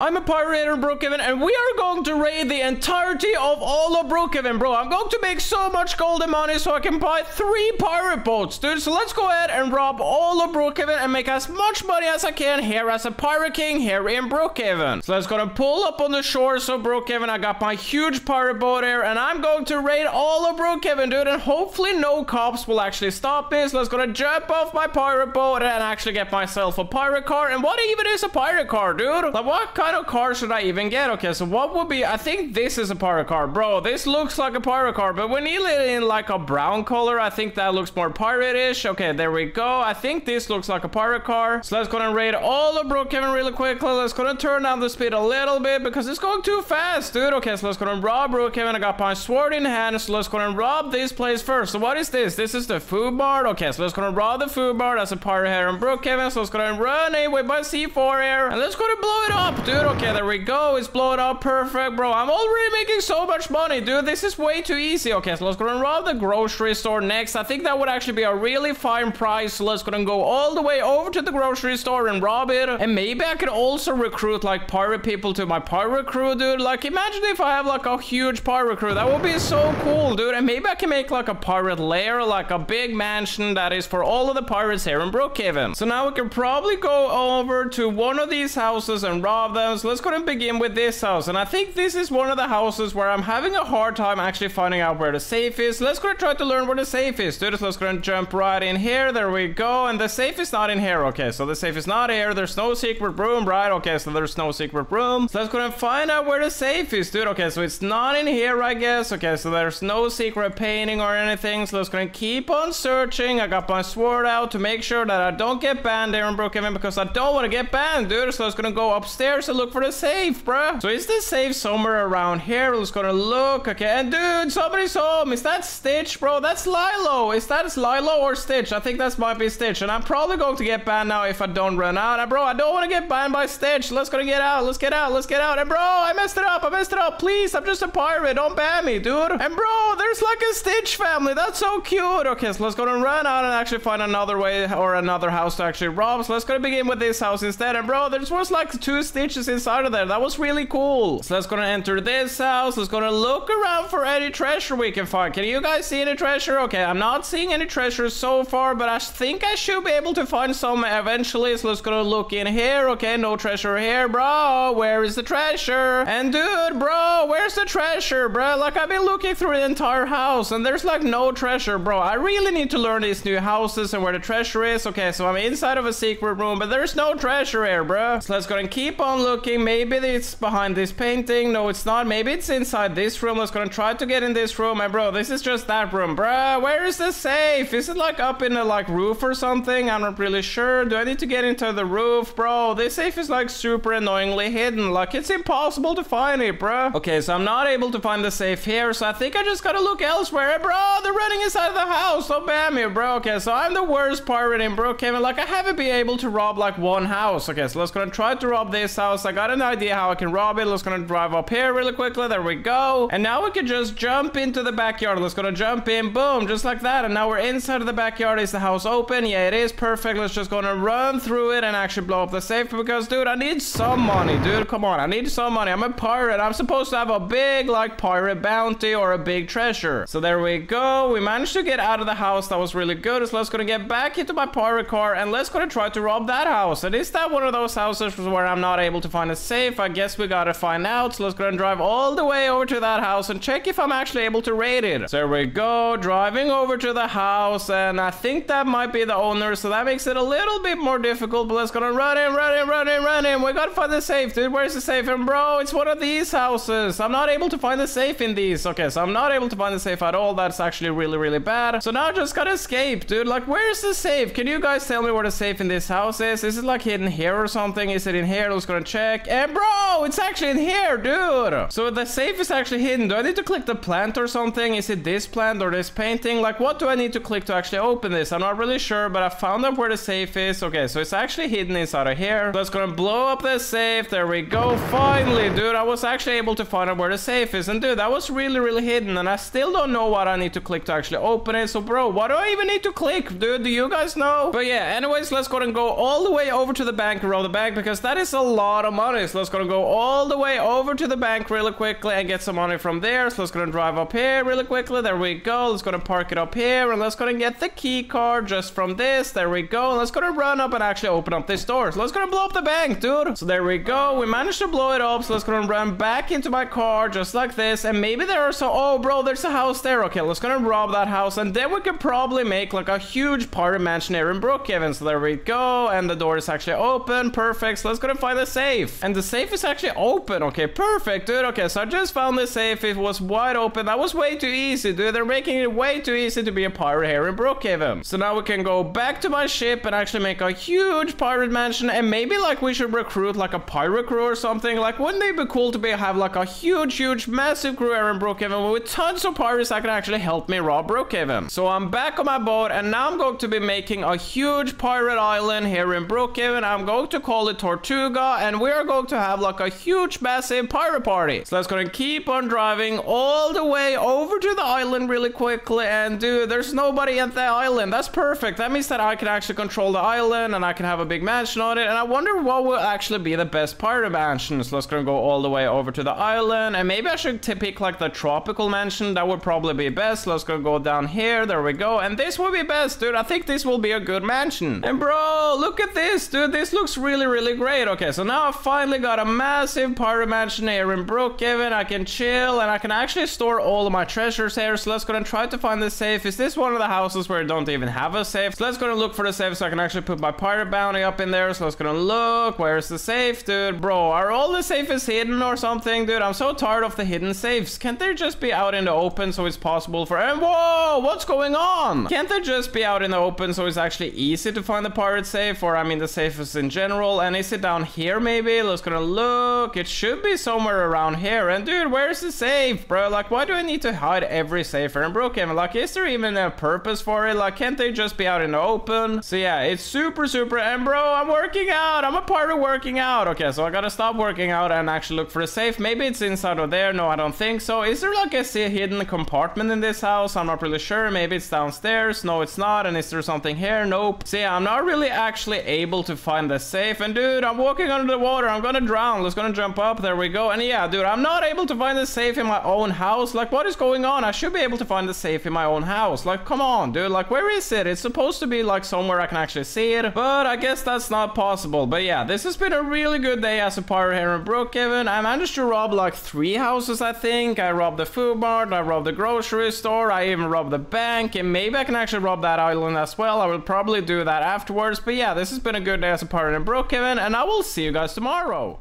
I'm a pirator in Brookhaven, and we are going to raid the entirety of all of Brookhaven, bro. I'm going to make so much gold and money so I can buy 3 pirate boats, dude. So let's go ahead and rob all of Brookhaven and make as much money as I can here as a pirate king here in Brookhaven. So let's gonna pull up on the shores of Brookhaven. I got my huge pirate boat here, and I'm going to raid all of Brookhaven, dude. And hopefully no cops will actually stop me. So let's gonna jump off my pirate boat and actually get myself a pirate car. And what even is a pirate car, dude? Like, what kind of car should I even get? Okay, so what would be, I think this is a pirate car, bro. This looks like a pirate car, but we need it in like a brown color. I think that looks more pirate-ish. Okay, there we go. I think this looks like a pirate car. So let's go and raid all of Brookhaven really quickly. Let's go and turn down the speed a little bit because it's going too fast, dude. Okay, so let's go and rob Brookhaven. I got my sword in hand, so let's go and rob this place first. So what is this? This is the food bar. Okay, so let's go and rob the food bar. That's a pirate here in Brookhaven. So let's go and run away by C4 here, and let's go and blow it up, dude. Okay, there we go. It's blown up. Perfect, bro. I'm already making so much money, dude. This is way too easy. Okay, so let's go and rob the grocery store next. I think that would actually be a really fine price. So let's go and go all the way over to the grocery store and rob it. And maybe I could also recruit like pirate people to my pirate crew, dude. Like, imagine if I have like a huge pirate crew. That would be so cool, dude. And maybe I can make like a pirate lair, like a big mansion that is for all of the pirates here in Brookhaven. So now we can probably go over to one of these houses and rob them. So let's go and begin with this house, and I think this is one of the houses where I'm having a hard time actually finding out where the safe is. Let's go and try to learn where the safe is, dude. So let's go and jump right in here. There we go. And the safe is not in here. Okay, so the safe is not here. There's no secret room, right? Okay, so there's no secret room. So let's go and find out where the safe is, dude. Okay, so it's not in here, I guess. Okay, so there's no secret painting or anything. So let's go and keep on searching. I got my sword out to make sure that I don't get banned there in Brookhaven, because I don't want to get banned, dude. So let's go and go upstairs and look for the safe, bro. So is the safe somewhere around here? Let's go to look. Okay, and dude, somebody's home. Is that Stitch, bro? That's Lilo. Is that Lilo or Stitch? I think that might be Stitch, and I'm probably going to get banned now if I don't run out. And bro, I don't want to get banned by Stitch. Let's go to get out. Let's get out. Let's get out. And bro, I messed it up. I messed it up. Please, I'm just a pirate. Don't ban me, dude. And bro, there's like a Stitch family. That's so cute. Okay, so let's go and run out and actually find another way or another house to actually rob. So let's go to begin with this house instead. And bro, there was like 2 Stitches inside of there. That was really cool. So let's go and enter this house. Let's go and look around for any treasure we can find. Can you guys see any treasure? Okay, I'm not seeing any treasure so far, but I think I should be able to find some eventually. So let's go and look in here. Okay, no treasure here, bro. Where is the treasure? And dude, bro, where's the treasure, bro? Like, I've been looking through the entire house and there's like no treasure, bro. I really need to learn these new houses and where the treasure is. Okay, so I'm inside of a secret room, but there's no treasure here, bro. So let's go and keep on looking. Maybe it's behind this painting. No, it's not. Maybe it's inside this room. Let's gonna try to get in this room. And bro, this is just that room, bro. Where is the safe? Is it like up in the like roof or something? I'm not really sure. Do I need to get into the roof, bro? This safe is like super annoyingly hidden. Like, it's impossible to find it, bro. Okay, so I'm not able to find the safe here, so I think I just gotta look elsewhere. Bro, they're running inside the house. Don't ban me, bro. Okay, so I'm the worst pirate in Brookhaven. Like, I haven't been able to rob like one house. Okay, so let's gonna try to rob this house. I got an idea how I can rob it. Let's gonna drive up here really quickly. There we go. And now we can just jump into the backyard. Let's gonna jump in. Boom. Just like that. And now we're inside of the backyard. Is the house open? Yeah, it is. Perfect. Let's just gonna run through it and actually blow up the safe, because dude, I need some money, dude. Come on. I need some money. I'm a pirate. I'm supposed to have a big like pirate bounty or a big treasure. So there we go. We managed to get out of the house. That was really good. So let's gonna get back into my pirate car and let's gonna try to rob that house. And is that one of those houses where I'm not able to find a safe? I guess we gotta find out. So let's go and drive all the way over to that house and check if I'm actually able to raid it. So there we go, driving over to the house, and I think that might be the owner, so that makes it a little bit more difficult. But let's go and run in. We gotta find the safe, dude. Where's the safe? And bro, it's one of these houses. I'm not able to find the safe in these. Okay, so I'm not able to find the safe at all. That's actually really bad. So now I just gotta escape, dude. Like, where's the safe? Can you guys tell me where the safe in this house is? Is it like hidden here or something? Is it in here? Let's go and check. And bro, it's actually in here, dude. So the safe is actually hidden. Do I need to click the plant or something? Is it this plant or this painting? Like, what do I need to click to actually open this? I'm not really sure, but I found out where the safe is. Okay, so it's actually hidden inside of here. So let's go and blow up the safe. There we go. Finally, dude, I was actually able to find out where the safe is. And dude, that was really hidden. And I still don't know what I need to click to actually open it. So bro, what do I even need to click, dude? Do you guys know? But yeah, anyways, let's go and go all the way over to the bank and rob the bank, because that is a lot of of money, so let's gonna go all the way over to the bank really quickly and get some money from there. So let's gonna drive up here really quickly. There we go. Let's gonna park it up here, and let's gonna get the key card just from this. There we go. Let's gonna run up and actually open up this door. So let's gonna blow up the bank, dude. So there we go. We managed to blow it up. So let's gonna run back into my car just like this, and maybe there are so. Oh, bro, there's a house there. Okay, let's gonna rob that house, and then we could probably make like a huge party mansion here in Brookhaven. So there we go, and the door is actually open. Perfect. So let's gonna find the safe, and the safe is actually open. Okay, perfect, dude. Okay, so I just found the safe. It was wide open. That was way too easy, dude. They're making it way too easy to be a pirate here in Brookhaven. So now we can go back to my ship and actually make a huge pirate mansion, and maybe like we should recruit like a pirate crew or something. Like, wouldn't it be cool to be have like a huge massive crew here in Brookhaven with tons of pirates that can actually help me rob Brookhaven? So I'm back on my boat, and now I'm going to be making a huge pirate island here in Brookhaven. I'm going to call it Tortuga, and we're going to have like a huge massive pirate party. So let's gonna keep on driving all the way over to the island really quickly, and dude, there's nobody at the island. That's perfect. That means that I can actually control the island, and I can have a big mansion on it, and I wonder what will actually be the best pirate mansion. So let's gonna go all the way over to the island, and maybe I should pick like the tropical mansion. That would probably be best. So let's gonna go down here. There we go, and this will be best, dude. I think this will be a good mansion. And bro, look at this, dude. This looks really great. Okay, so now I finally got a massive pirate mansion here in Brookhaven. I can chill, and I can actually store all of my treasures here. So let's gonna try to find the safe. Is this one of the houses where I don't even have a safe? So let's gonna look for the safe so I can actually put my pirate bounty up in there. So let's gonna look. Where's the safe, dude? Bro, are all the safes hidden or something, dude? I'm so tired of the hidden safes. Can't they just be out in the open so it's possible for... And whoa, what's going on? Can't they just be out in the open so it's actually easy to find the pirate safe, or I mean the safes in general? And is it down here maybe? Let's gonna look. It should be somewhere around here. And dude, where's the safe, bro? Like, why do I need to hide every safe here in Brookhaven? Like, is there even a purpose for it? Like, can't they just be out in the open? So yeah, it's super. And bro, I'm working out. I'm a pirate working out. Okay, so I gotta stop working out and actually look for a safe. Maybe it's inside of there. No, I don't think so. Is there like a hidden compartment in this house? I'm not really sure. Maybe it's downstairs. No, it's not. And is there something here? Nope. So yeah, I'm not really actually able to find the safe. And dude, I'm walking under the water. I'm gonna drown. Let's gonna jump up. There we go. And yeah, dude, I'm not able to find the safe in my own house. Like, what is going on? I should be able to find the safe in my own house. Like, come on, dude. Like, where is it? It's supposed to be like somewhere I can actually see it, but I guess that's not possible. But yeah, this has been a really good day as a pirate here in Brookhaven. I managed to rob like 3 houses, I think. I robbed the food mart, I robbed the grocery store, I even robbed the bank, and maybe I can actually rob that island as well. I will probably do that afterwards. But yeah, this has been a good day as a pirate in Brookhaven, and I will see you guys tomorrow.